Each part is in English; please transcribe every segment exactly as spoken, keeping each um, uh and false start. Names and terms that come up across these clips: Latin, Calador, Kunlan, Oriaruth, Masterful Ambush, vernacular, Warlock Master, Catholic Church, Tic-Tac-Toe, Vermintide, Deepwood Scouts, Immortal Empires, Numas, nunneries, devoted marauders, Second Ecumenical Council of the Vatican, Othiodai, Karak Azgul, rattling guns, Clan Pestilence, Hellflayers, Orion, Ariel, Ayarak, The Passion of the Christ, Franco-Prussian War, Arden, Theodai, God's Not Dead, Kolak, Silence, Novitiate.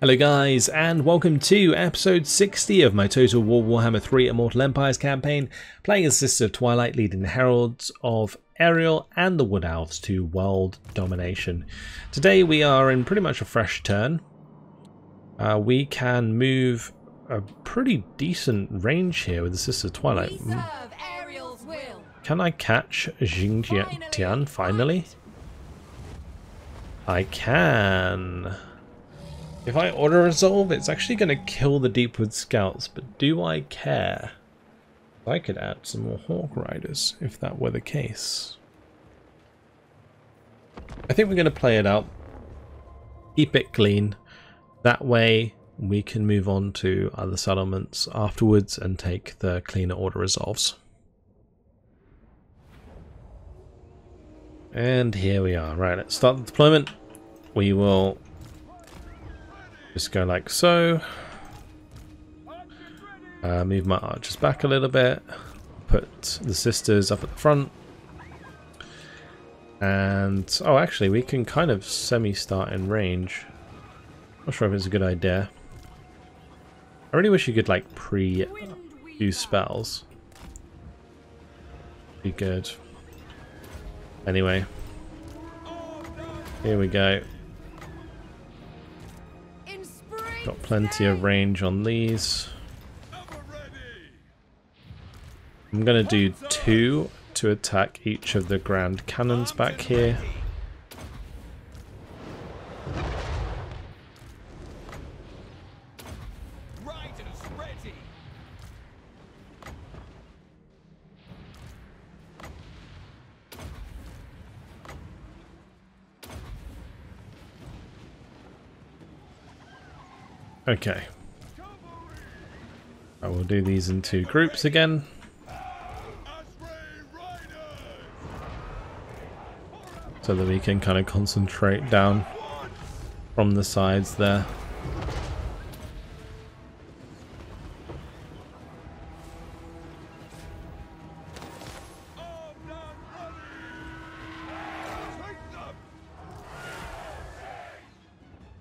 Hello guys, and welcome to episode sixty of my Total War Warhammer three Immortal Empires campaign, playing as Sisters of Twilight, leading the Heralds of Ariel and the Wood Elves to world domination. Today we are in pretty much a fresh turn. Uh, we can move a pretty decent range here with the Sisters of Twilight. Can I catch Xingjian finally? I can. If I auto resolve, it's actually going to kill the Deepwood Scouts, but do I care? I could add some more Hawk Riders if that were the case. I think we're going to play it out, keep it clean. That way we can move on to other settlements afterwards and take the cleaner auto resolves. And here we are. Right, let's start the deployment. We will just go like so. Uh, move my archers back a little bit. Put the sisters up at the front. And oh, actually, we can kind of semi-start in range. Not sure if it's a good idea. I really wish you could like pre-do spells. Be good. Anyway, here we go. Got plenty of range on these. I'm going to do two to attack each of the grand cannons back here. Okay, I will do these in two groups again. So that we can kind of concentrate down from the sides there.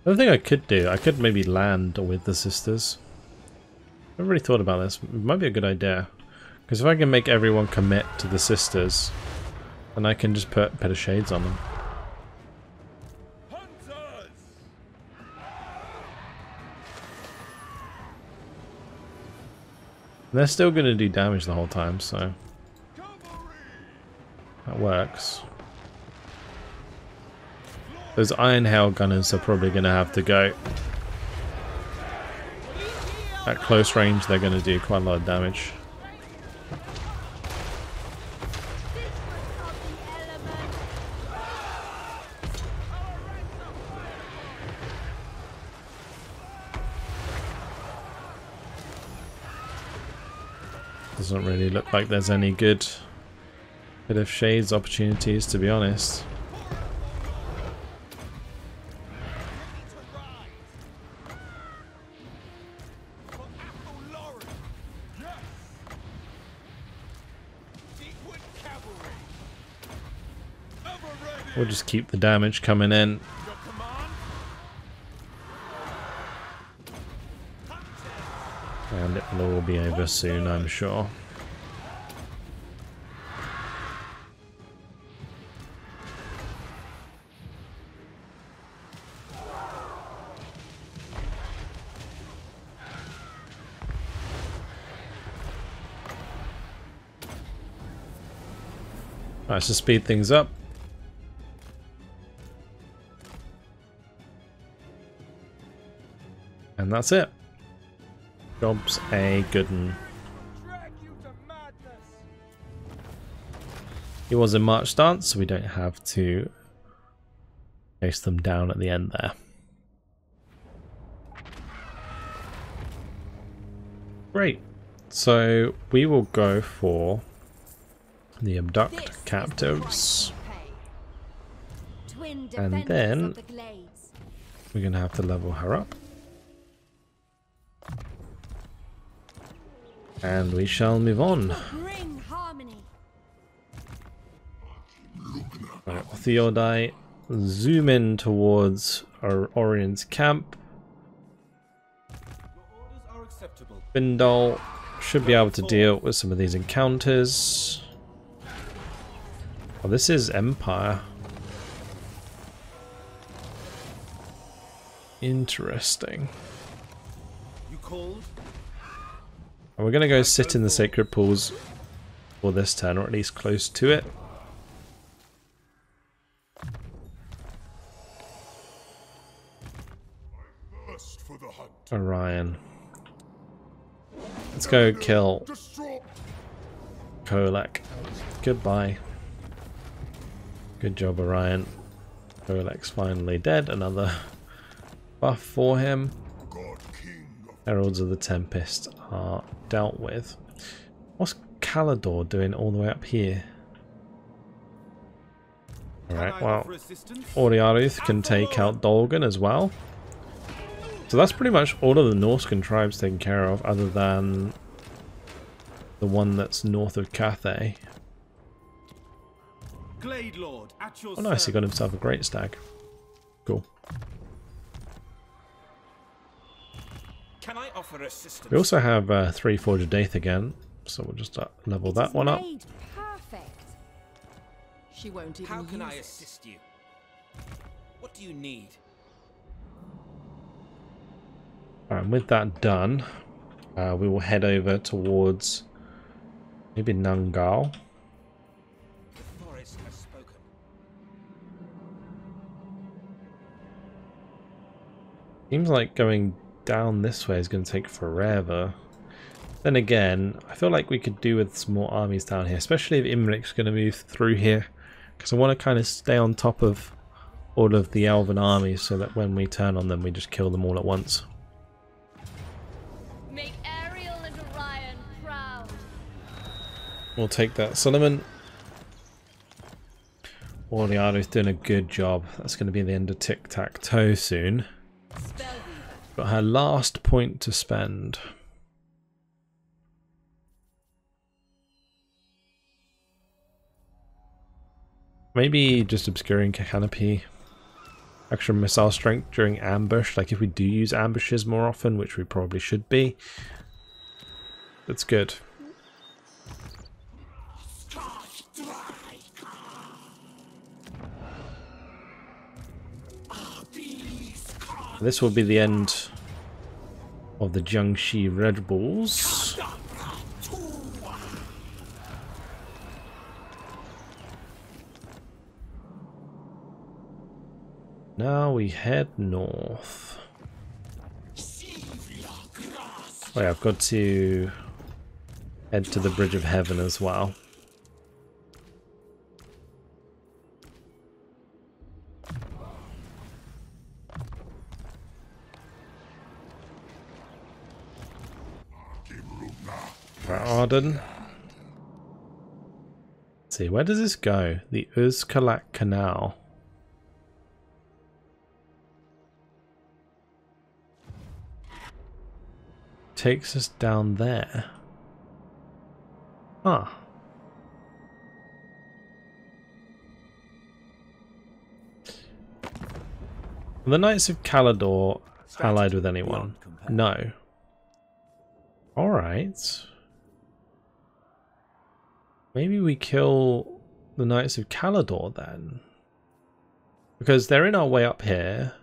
The other thing I could do, I could maybe land with the sisters. I've really thought about this. It might be a good idea. Because if I can make everyone commit to the sisters, then I can just put a bit of shades on them. They're still going to do damage the whole time, so that works. Those iron hail gunners are probably going to have to go. At close range, they're going to do quite a lot of damage. Doesn't really look like there's any good bit of shades opportunities, to be honest. We'll just keep the damage coming in. And it will all be over soon, I'm sure. Nice to speed things up. And that's it. Job's a good one. He was in march stance, so we don't have to chase them down at the end there. Great. So we will go for the abduct this captives. And then the we're going to have to level her up. And we shall move on. Bring harmony. Right, Othiodai, zoom in towards our Orion's camp. Bindal should be able to deal with some of these encounters. Oh, this is Empire. Interesting. You called? And we're going to go sit in the sacred pools for this turn, or at least close to it. Orion. Let's go kill Kolak. Goodbye. Good job, Orion. Kolak's finally dead. Another buff for him. Heralds of the Tempest are dealt with. What's Calador doing all the way up here? Alright, well, Oriaruth can take out Dolgan as well. So that's pretty much all of the Norsecan tribes taken care of, other than the one that's north of Cathay. Glade Lord, at your oh nice, he got himself a great stag. Cool. Can I offer assistance? We also have uh, three Forge of Daeth again, so we'll just uh, level it that one up. Perfect. She won't even How can I assist you? What do you need? Alright, and with that done, uh, we will head over towards maybe Nungal. The forest has spoken. Seems like going down this way is going to take forever. Then again, I feel like we could do with some more armies down here, especially if Imrik's going to move through here, because I want to kind of stay on top of all of the elven armies so that when we turn on them, we just kill them all at once. We'll take that Solomon. Oriaru's doing a good job. That's going to be the end of tic-tac-toe soon. Got her last point to spend. Maybe just obscuring canopy. Extra missile strength during ambush. Like if we do use ambushes more often, which we probably should be. That's good. This will be the end of the Jiangxi Red Bulls. Now we head north. Wait, I've got to head to the Bridge of Heaven as well. Arden. Let's see, where does this go? The Uzkalak Canal. Takes us down there. Ah. Huh. Are the Knights of Calador allied with anyone? No. Alright. Maybe we kill the Knights of Calador then. Because they're in our way up here.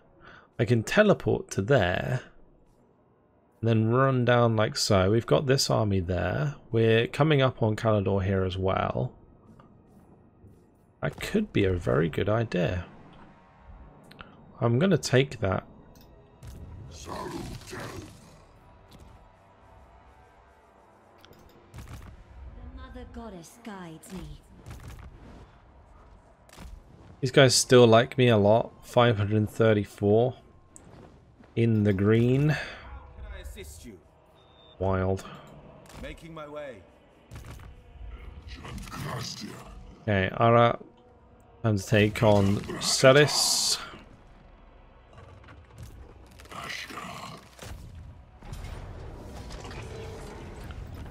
I can teleport to there. And then run down like so. We've got this army there. We're coming up on Calador here as well. That could be a very good idea. I'm going to take that. Goddess guides me. These guys still like me a lot. five hundred thirty-four in the green. How can I assist you? Wild. Making my way. Okay, Ara, time to take on Celis.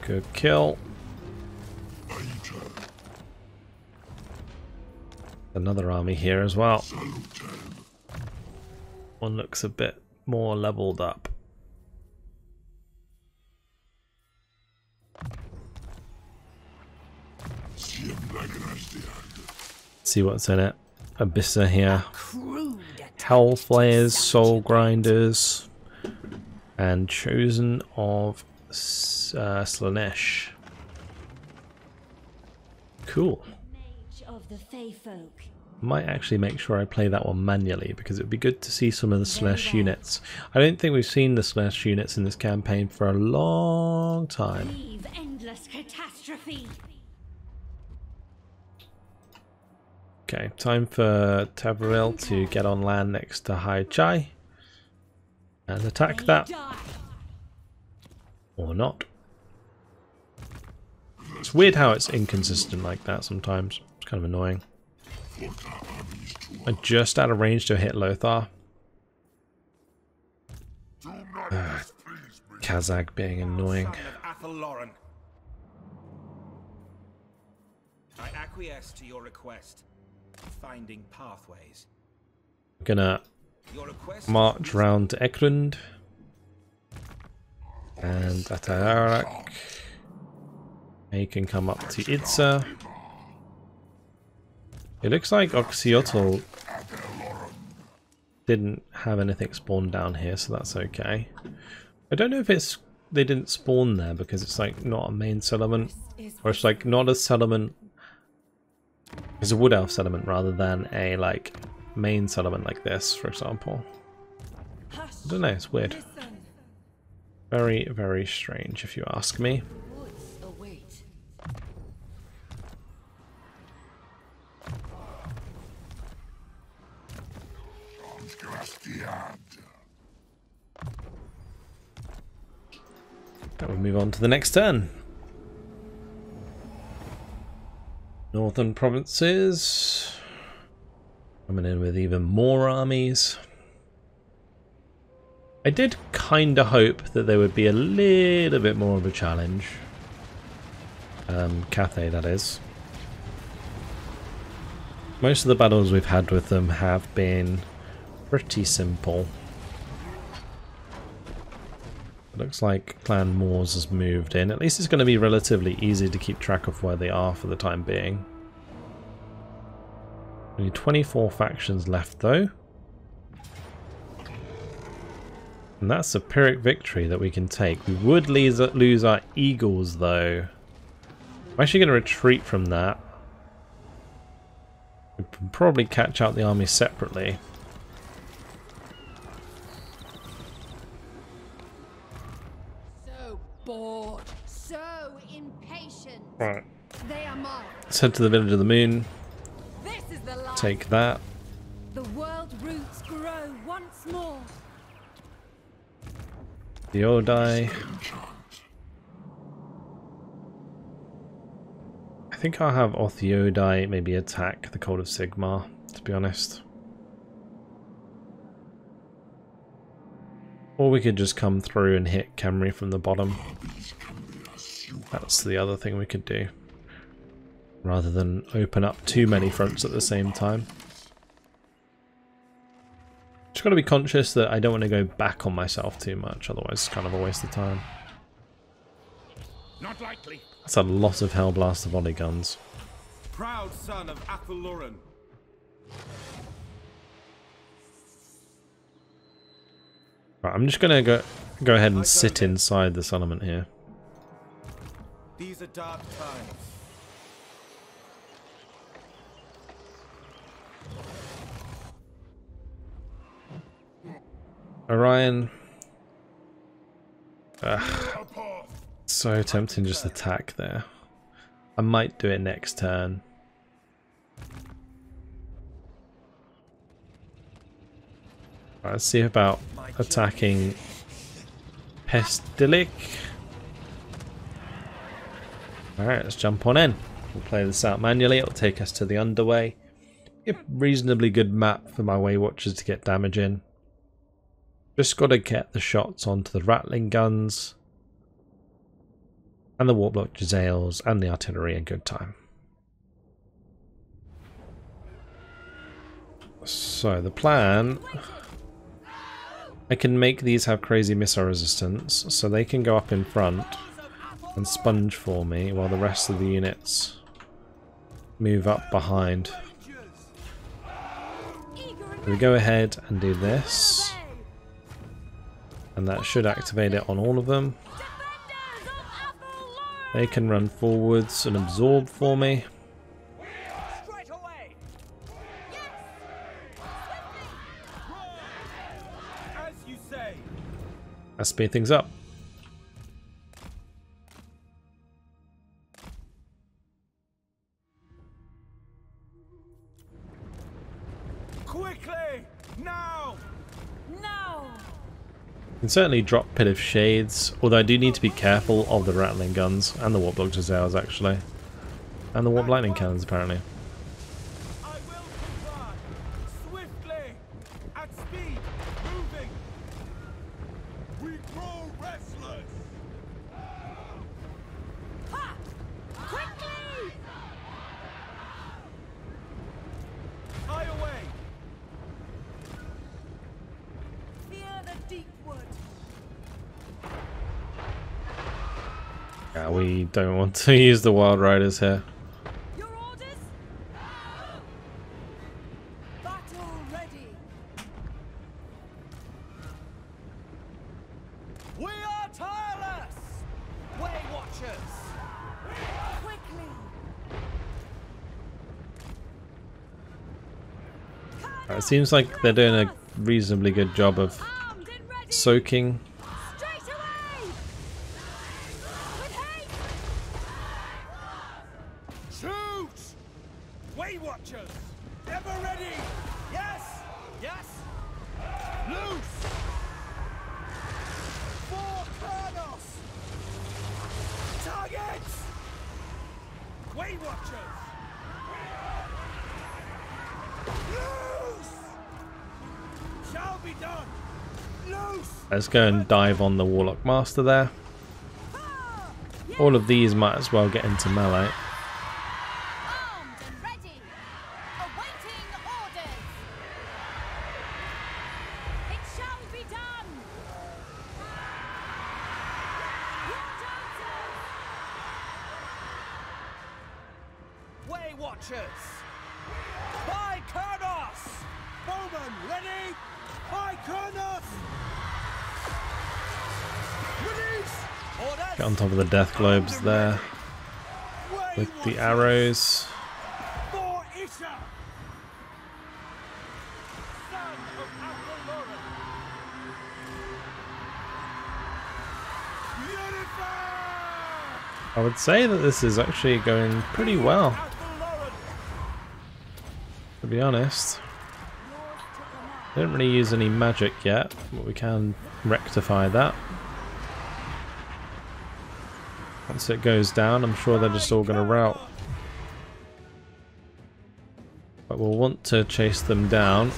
Good kill. Another army here as well. One looks a bit more leveled up. See what's in it. Abyssa here. Hellflayers, Soul Grinders, and Chosen of uh, Slanesh. Cool. Might actually make sure I play that one manually, because it would be good to see some of the Slanesh units. I don't think we've seen the Slanesh units in this campaign for a long time. Okay, time for Tavril to get on land next to Hai Chai and attack that. Or not. It's weird how it's inconsistent like that sometimes. It's kind of annoying. I'm just out of range to hit Lothar. Uh, Kazag being annoying. I acquiesce to your request. Finding pathways. I'm gonna march round to Ekrund and Atarak. He can come up to Idza. It looks like Oxiotl didn't have anything spawned down here, so that's okay. I don't know if it's they didn't spawn there because it's like not a main settlement, or it's like not a settlement. It's a Wood Elf settlement rather than a like main settlement like this, for example. I don't know. It's weird. Very, very strange, if you ask me. That will move on to the next turn. Northern provinces coming in with even more armies. I did kinda hope that there would be a little bit more of a challenge. Um, Cathay, that is. Most of the battles we've had with them have been pretty simple. It looks like Clan Moors has moved in. At least it's going to be relatively easy to keep track of where they are for the time being. Only twenty-four factions left though. And that's a Pyrrhic victory that we can take. We would lose our eagles though. I'm actually going to retreat from that. We can probably catch out the army separately. Right. Let's head to the village of the moon. This is the life. Take that. The world roots grow once more. Theodai. I think I'll have Othiodai maybe attack the Cold of Sigmar, to be honest. Or we could just come through and hit Khemri from the bottom. That's the other thing we could do, rather than open up too many fronts at the same time. Just got to be conscious that I don't want to go back on myself too much, otherwise it's kind of a waste of time. Not likely. That's a lot of Hellblaster volley guns. Proud son of Athaluran. Right, I'm just going to go go ahead and sit inside the settlement here. These are dark times. Orion. Ugh. So tempting just attack there. I might do it next turn. Right, let's see about attacking Pestilic. Alright, let's jump on in. We'll play this out manually. It'll take us to the underway. A reasonably good map for my Way Watchers to get damage in. Just got to get the shots onto the rattling guns and the warplock jezzails and the artillery in good time. So the plan, I can make these have crazy missile resistance so they can go up in front and sponge for me while the rest of the units move up behind. We go ahead and do this, and that should activate it on all of them. They can run forwards and absorb for me. Let's speed things up. Quickly! Now! Now! You can certainly drop Pit of Shades, although I do need to be careful of the rattling guns and the warplock jezzails actually. And the warp lightning cannons apparently. Yeah, we don't want to use the Wild Riders here. Your orders? Battle ready. We are tireless. Way watchers. Quickly. Right, it seems like they're doing a reasonably good job of soaking. Let's go and dive on the Warlock Master there. All of these might as well get into melee. Get on top of the death globes there with the arrows. I would say that this is actually going pretty well, to be honest. I didn't really use any magic yet, but we can rectify that. Once it goes down, I'm sure they're just all going to rout. But we'll want to chase them down.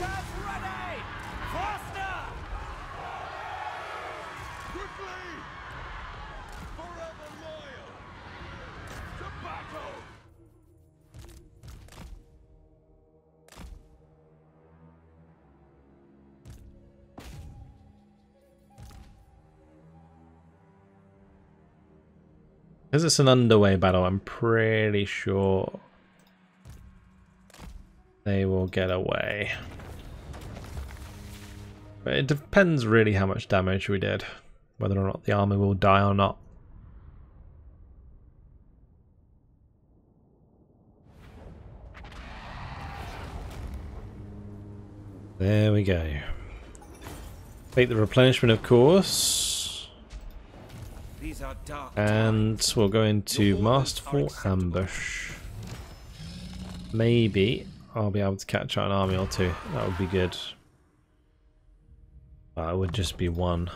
Because it's an underway battle, I'm pretty sure they will get away. But it depends really how much damage we did, whether or not the army will die or not. There we go. Take the replenishment, of course. And we'll go into Masterful Ambush. Maybe I'll be able to catch out an army or two. That would be good. Uh, it would just be one.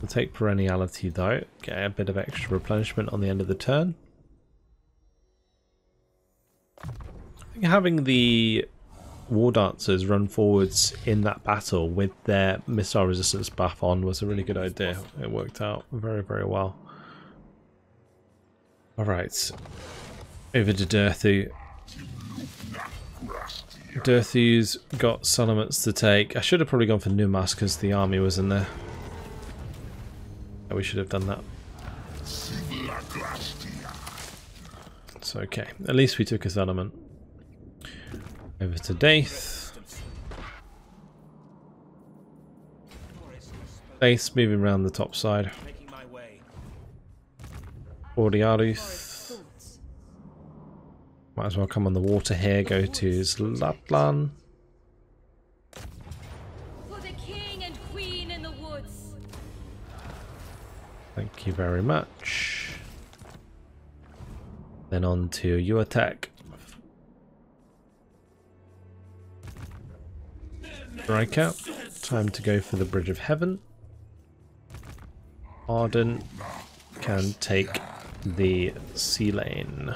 We'll take Perenniality though. Get a bit of extra replenishment on the end of the turn. I think having the War Dancers run forwards in that battle with their missile resistance buff on was a really good idea. It worked out very, very well. Alright, over to Durthu. Durthu's got settlements to take. I should have probably gone for Numas because the army was in there. We should have done that. That's okay. At least we took his element. Over to Daeth. Daeth moving round the top side. Oriaruth. Might as well come on the water here. Go to Zlatlan. Thank you very much. Then on to you attack. Strike out. Time to go for the Bridge of Heaven. Arden can take the sea lane.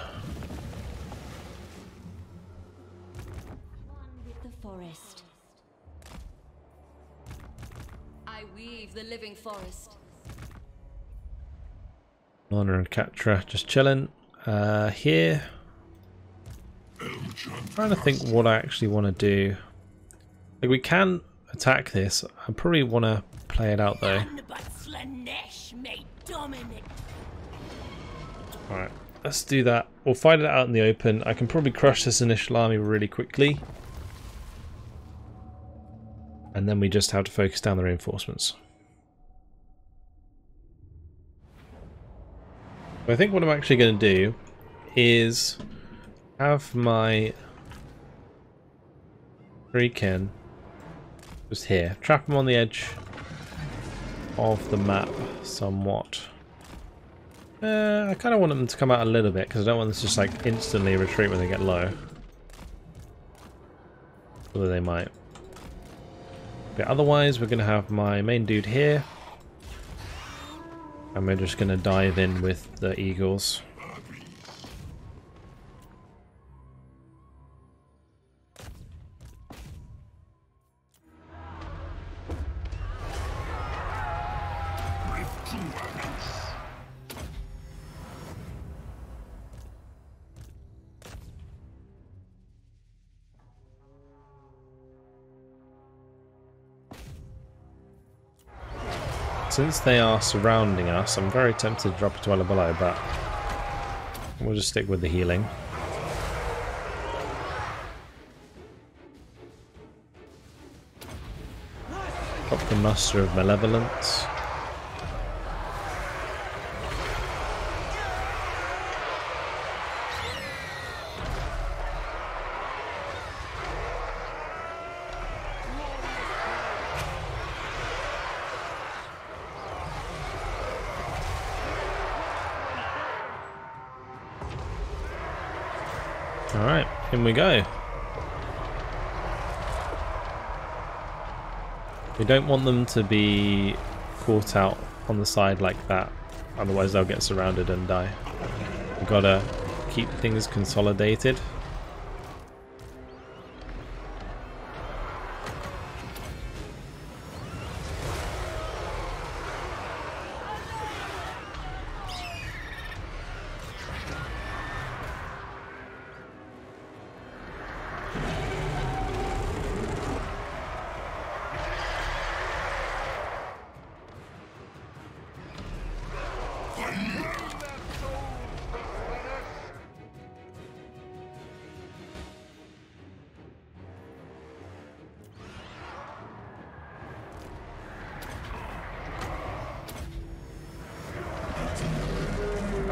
I weave the living forest. Lana and Catra just chilling uh, here. Trying to think what I actually want to do. Like, we can attack this. I probably want to play it out though. Alright, let's do that. We'll fight it out in the open. I can probably crush this initial army really quickly. And then we just have to focus down the reinforcements. I think what I'm actually going to do is have my Freakin just here. Trap him on the edge of the map somewhat. Uh, I kind of want them to come out a little bit because I don't want them to just like instantly retreat when they get low. Although they might. But otherwise, we're going to have my main dude here. And we're just going to dive in with the eagles. Since they are surrounding us, I'm very tempted to drop a dweller below, but we'll just stick with the healing. Drop the muster of malevolence. Alright, in we go. We don't want them to be caught out on the side like that, otherwise they'll get surrounded and die. We've got to keep things consolidated.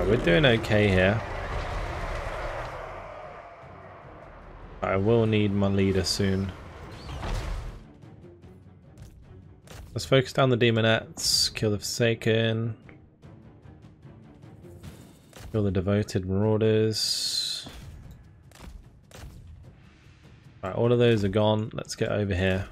We're doing okay here. I will need my leader soon. Let's focus down the demonettes, kill the Forsaken, kill the devoted marauders. Alright, all of those are gone. Let's get over here.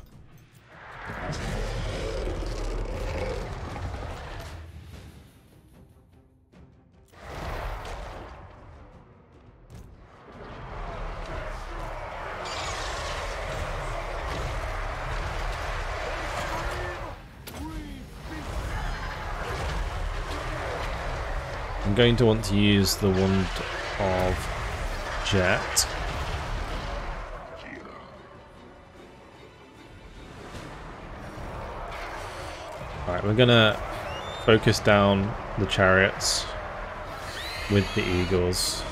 I'm going to want to use the Wand of Jet. Alright, we're going to focus down the chariots with the eagles.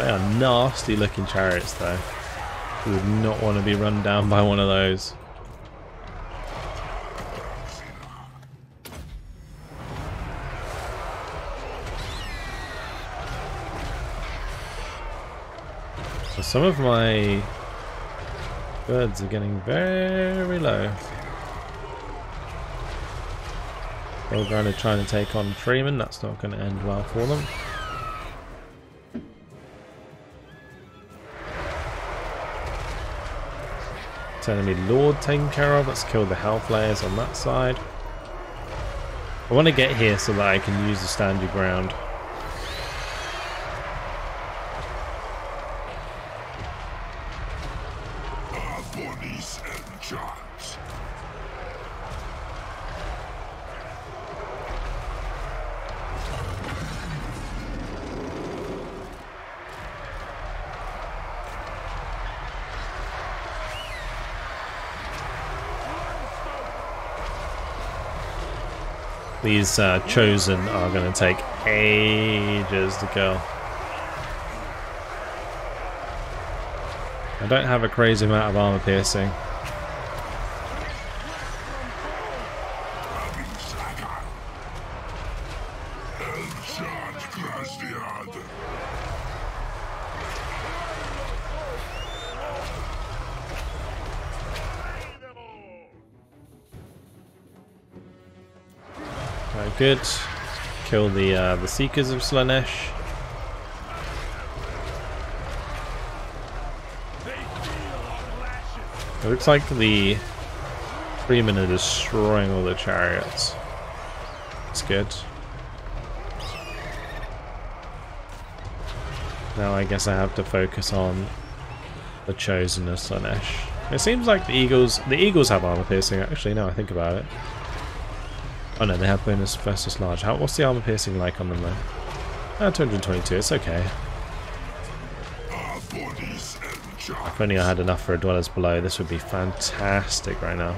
They are nasty looking chariots though. You would not want to be run down by one of those. So some of my birds are getting very low. Dolgan are trying to take on Freeman, that's not going to end well for them. Enemy Lord taken care of. Let's kill the Hellflayers on that side. I want to get here so that I can use the stand your ground. These uh, chosen are going to take ages to kill. I don't have a crazy amount of armor piercing. Good. Kill the uh, the Seekers of Slanesh. It looks like the Freemen are destroying all the chariots. That's good. Now I guess I have to focus on the Chosen of Slanesh. It seems like the Eagles, the Eagles have armor piercing actually, now I think about it. Oh no, they have bonus versus large. How, what's the armor piercing like on them though? Ah, two hundred twenty-two, it's okay. If only I had enough for a Dwellers Below, this would be fantastic right now.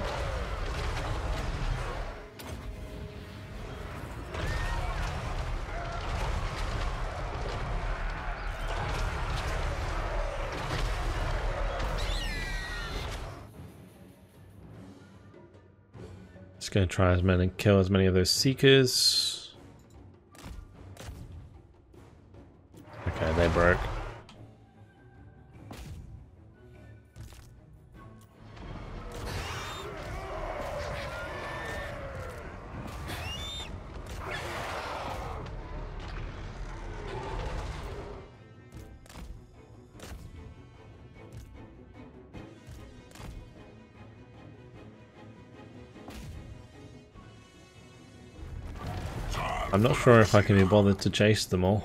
Going to try as many and kill as many of those Seekers. Okay, they broke. I'm not sure if I can be bothered to chase them all.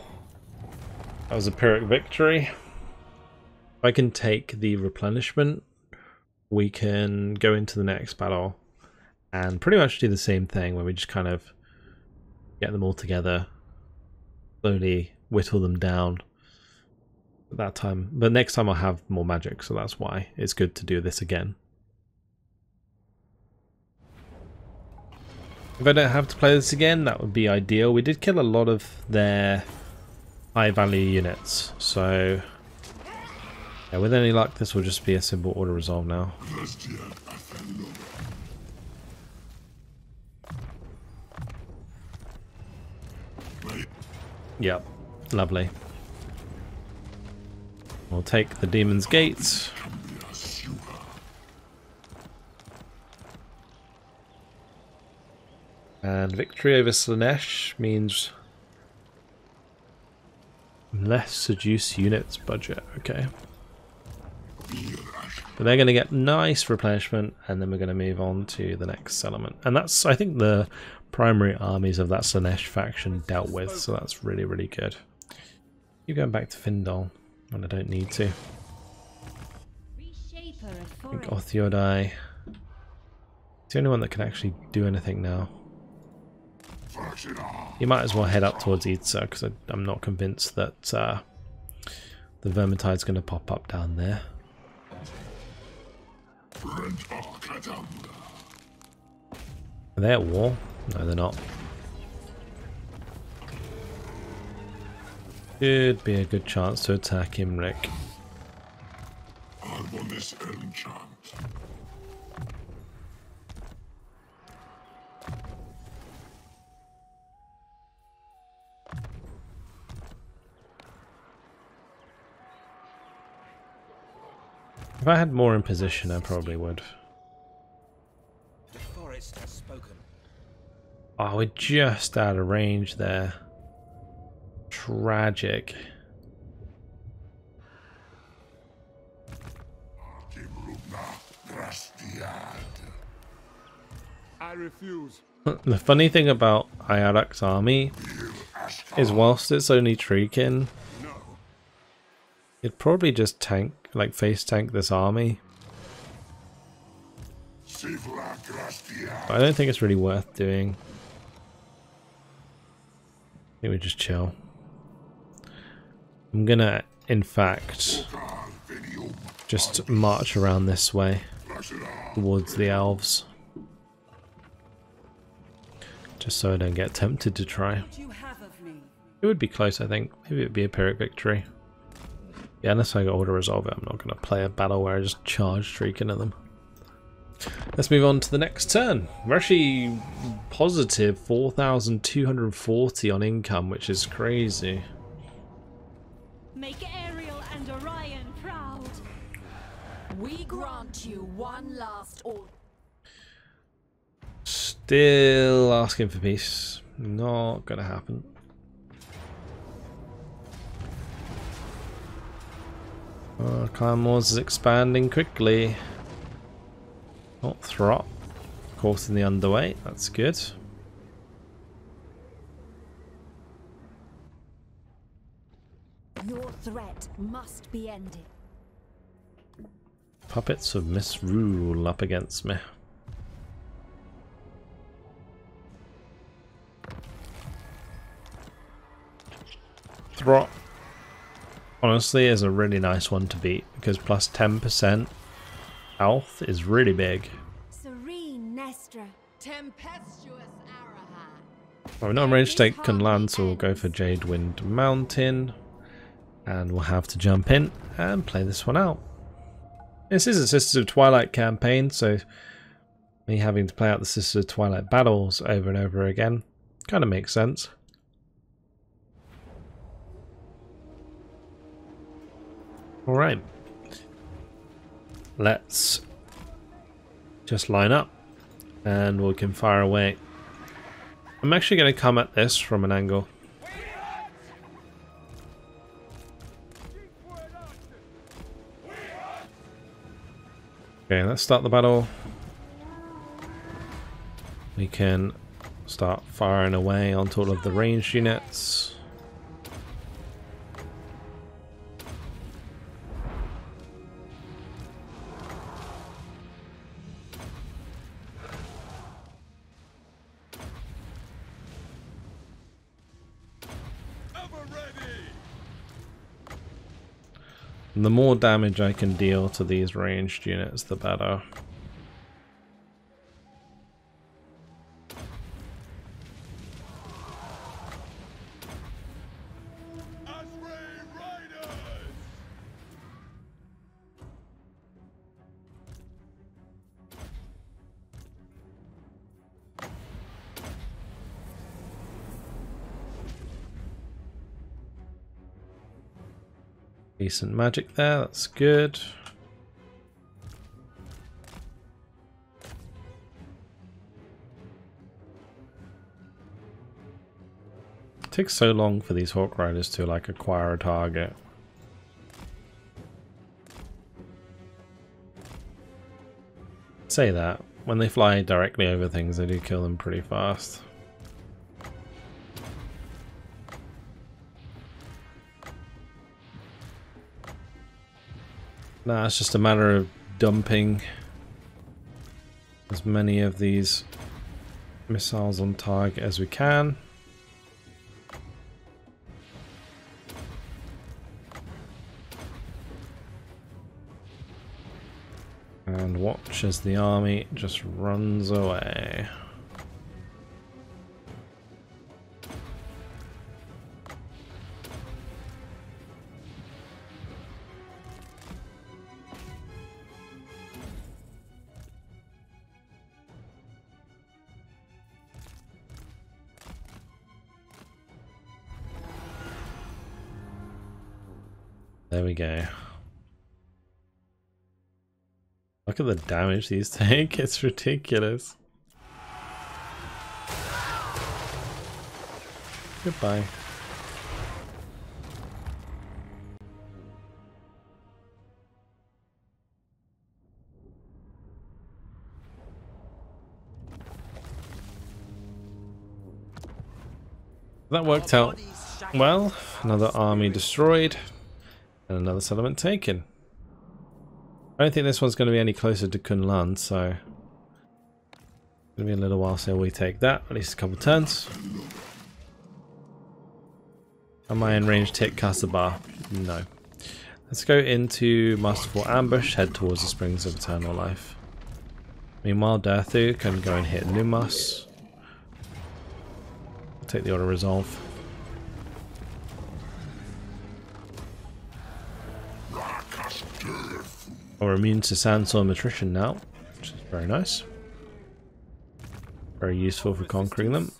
That was a Pyrrhic victory. If I can take the replenishment, we can go into the next battle and pretty much do the same thing where we just kind of get them all together, slowly whittle them down at that time. But next time I'll have more magic, so that's why it's good to do this again. If I don't have to play this again, that would be ideal. We did kill a lot of their high-value units, so yeah, with any luck, this will just be a simple auto resolve now. Yep, lovely. We'll take the Demon's Gates. And victory over Slanesh means less seduce units budget, okay. But they're going to get nice replenishment, and then we're going to move on to the next settlement. And that's, I think, the primary armies of that Slanesh faction dealt with, so that's really, really good. You're going back to Findol when I don't need to. I think Othiodai is the only one that can actually do anything now. You might as well head up towards Idsa because I'm not convinced that uh, the Vermintide's going to pop up down there. Are they at war? No, they're not. Could be a good chance to attack Imrik. I want this elm chance. If I had more in position, I probably would. The forest has spoken. Oh, we're just out of range there. Tragic. I refuse. The funny thing about Ayarak's army is whilst it's only Treekin, no. It'd probably just tank, like face tank this army. But I don't think it's really worth doing. I think we just chill. I'm gonna, in fact, just march around this way towards the elves, just so I don't get tempted to try. It would be close, I think. Maybe it would be a Pyrrhic victory. Yeah, unless I got auto resolve it, I'm not gonna play a battle where I just charge Treekin at them. Let's move on to the next turn. We're actually positive four thousand two hundred forty on income, which is crazy. Make Ariel and Orion proud. We grant you one last all. Still asking for peace. Not gonna happen. Oh, Clan Wars is expanding quickly. Not Throp. Caught in the underweight. That's good. Your threat must be ended. Puppets of misrule up against me. Throp honestly is a really nice one to beat because plus ten percent health is really big. Serene Nestra, tempestuous Arahan. Well, we're not in range to take Kunlan, so we'll go for Jadewind Mountain. And we'll have to jump in and play this one out. This is a Sisters of Twilight campaign, so me having to play out the Sisters of Twilight battles over and over again kind of makes sense. Alright. Let's just line up and we can fire away. I'm actually going to come at this from an angle. Okay, let's start the battle. We can start firing away onto all of the ranged units. The more damage I can deal to these ranged units, the better. Decent magic there, that's good. It takes so long for these Hawk Riders to like acquire a target. Say that, when they fly directly over things they do kill them pretty fast. Nah, it's just a matter of dumping as many of these missiles on target as we can. And watch as the army just runs away. There we go. Look at the damage these take, it's ridiculous. Goodbye. That worked out well. Another army destroyed and another settlement taken. I don't think this one's going to be any closer to Kunlan, so it's going to be a little while so we take that, at least a couple turns. Am I in range to hit Kasabar? No. Let's go into Masterful Ambush, head towards the Springs of Eternal Life. Meanwhile, Durthu can go and hit Numas. Take the auto resolve. We're immune to Sandstorm Attrition now, which is very nice. Very useful for conquering them.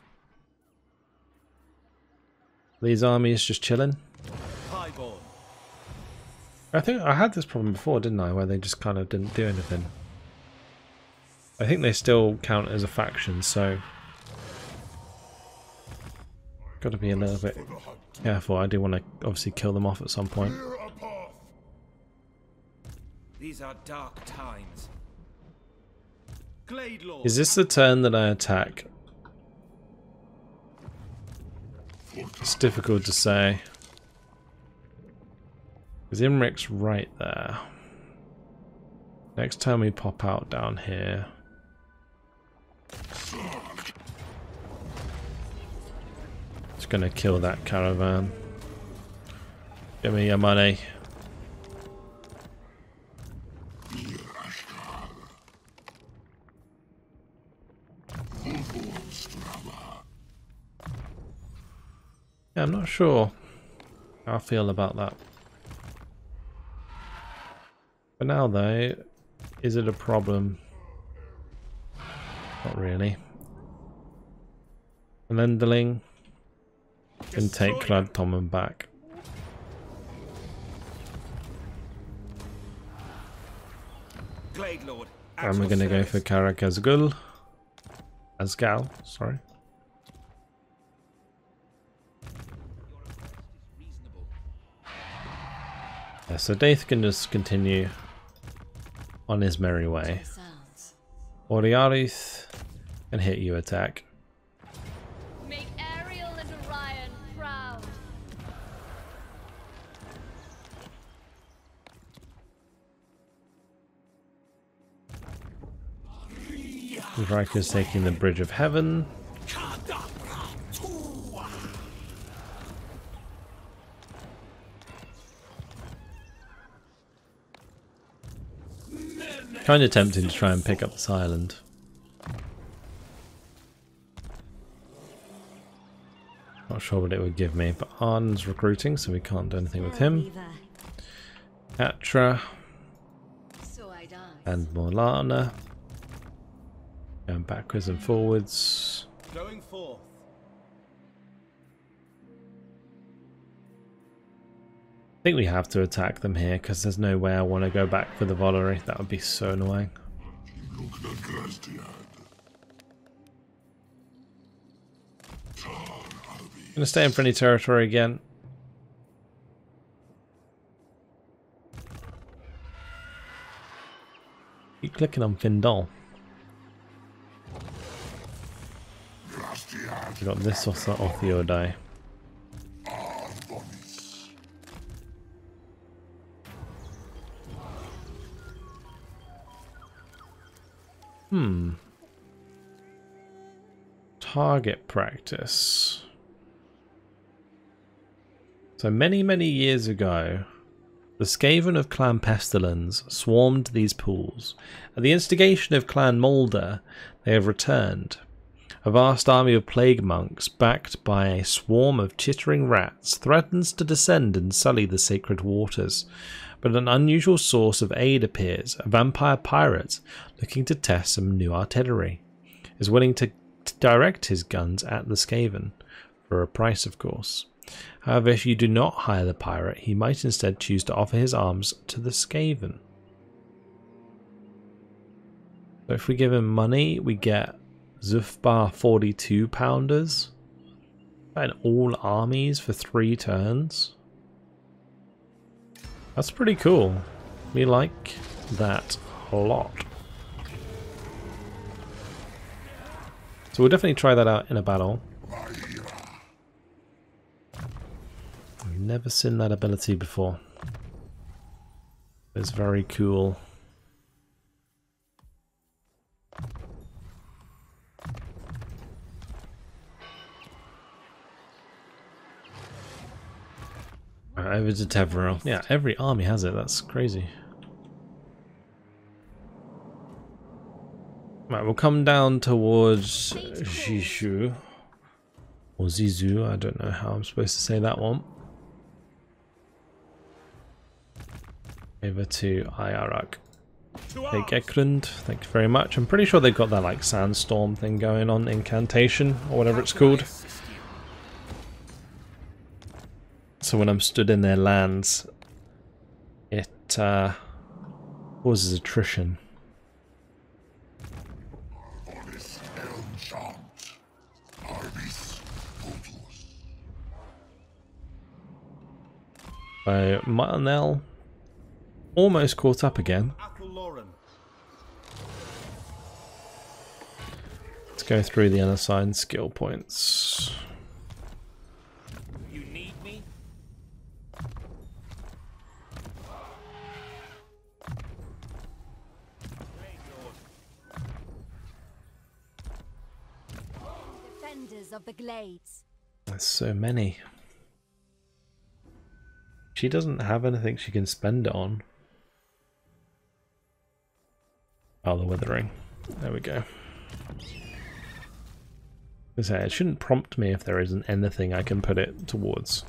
These armies just chilling. I think I had this problem before, didn't I? Where they just kind of didn't do anything. I think they still count as a faction, so got to be a little bit careful. I do want to obviously kill them off at some point. These are dark times. Glade Lord. Is this the turn that I attack? It's difficult to say. Because Imrik's right there. Next time we pop out down here. Gonna kill that caravan. Give me your money. Yeah, I'm not sure how I feel about that. For now though, is it a problem? Not really. Lenderling. And take Clad Tommen back. Glade Lord, and we're gonna go for Karak Azgul. Azgal, sorry. Yeah, so Daeth can just continue on his merry way. Oriarith can hit you attack. Riker's taking the Bridge of Heaven. Kind of tempting to try and pick up this island. Not sure what it would give me, but Arden's recruiting, so we can't do anything with him. Atra and Morlana. Going backwards and forwards. Going forth. I think we have to attack them here because there's no way I want to go back for the Volley. That would be so annoying. Gonna stay in friendly territory again. Keep clicking on Findol. We got this Othiodai. Hmm. Target practice. So many, many years ago, the Skaven of Clan Pestilence swarmed these pools. At the instigation of Clan Mulder, they have returned. A vast army of plague monks, backed by a swarm of chittering rats, threatens to descend and sully the sacred waters. But an unusual source of aid appears. A vampire pirate, looking to test some new artillery, is willing to direct his guns at the Skaven, for a price of course. However, if you do not hire the pirate, he might instead choose to offer his arms to the Skaven. So if we give him money, we get Zufbar forty-two pounders. And all armies for three turns. That's pretty cool. We like that a lot. So we'll definitely try that out in a battle. I've never seen that ability before. It's very cool. Over to Tevril. Yeah, every army has it. That's crazy. Right, we'll come down towards Zizou. Or Zizou, I don't know how I'm supposed to say that one. Over to Ayarak. Hey, Gekrund, thank you very much. I'm pretty sure they've got that like sandstorm thing going on, incantation, or whatever it's called. So when I'm stood in their lands, it uh, causes attrition. So Martinel almost caught up again. Let's go through the unassigned skill points. Of the glades. There's so many. She doesn't have anything she can spend it on. Oh, the withering. There we go. So it shouldn't prompt me if there isn't anything I can put it towards.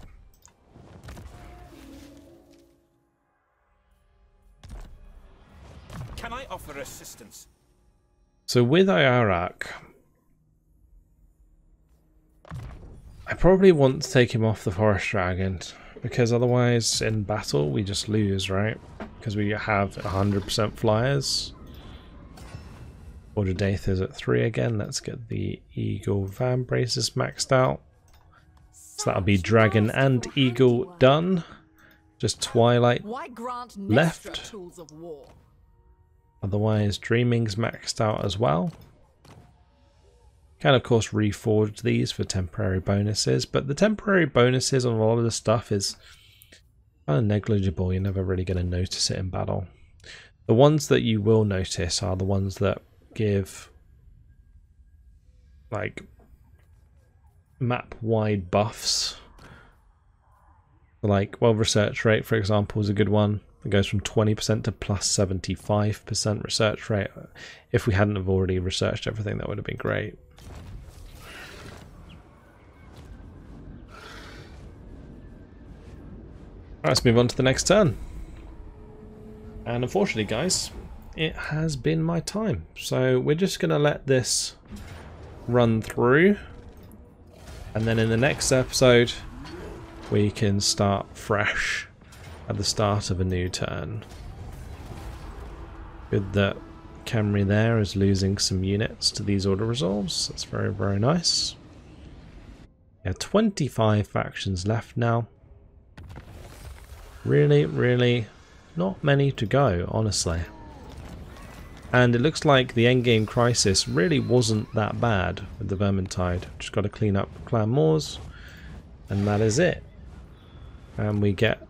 Can I offer assistance? So with Ayarak, I probably want to take him off the Forest Dragon, because otherwise in battle we just lose, right? Because we have one hundred percent flyers. Order Daeth is at three again. Let's get the Eagle Van Braces maxed out. So that'll be Dragon and Eagle done. Just Twilight left. Otherwise Dreaming's maxed out as well. Can of course reforge these for temporary bonuses, but the temporary bonuses on a lot of the stuff is kind of negligible. You're never really going to notice it in battle. The ones that you will notice are the ones that give like map-wide buffs. Like, well, research rate, for example, is a good one. It goes from twenty percent to plus seventy-five percent research rate. If we hadn't have already researched everything, that would have been great. Alright, let's move on to the next turn. And unfortunately, guys, it has been my time. So we're just going to let this run through. And then in the next episode, we can start fresh at the start of a new turn. Good that Camry there is losing some units to these auto resolves. That's very, very nice. Yeah, twenty-five factions left now. Really, really not many to go, honestly. And it looks like the endgame crisis really wasn't that bad with the Vermintide. Just got to clean up Clan Moors, and that is it. And we get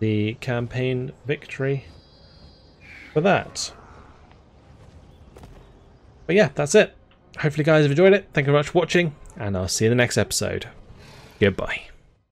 the campaign victory for that. But yeah, that's it. Hopefully, guys, have enjoyed it. Thank you very much for watching, and I'll see you in the next episode. Goodbye.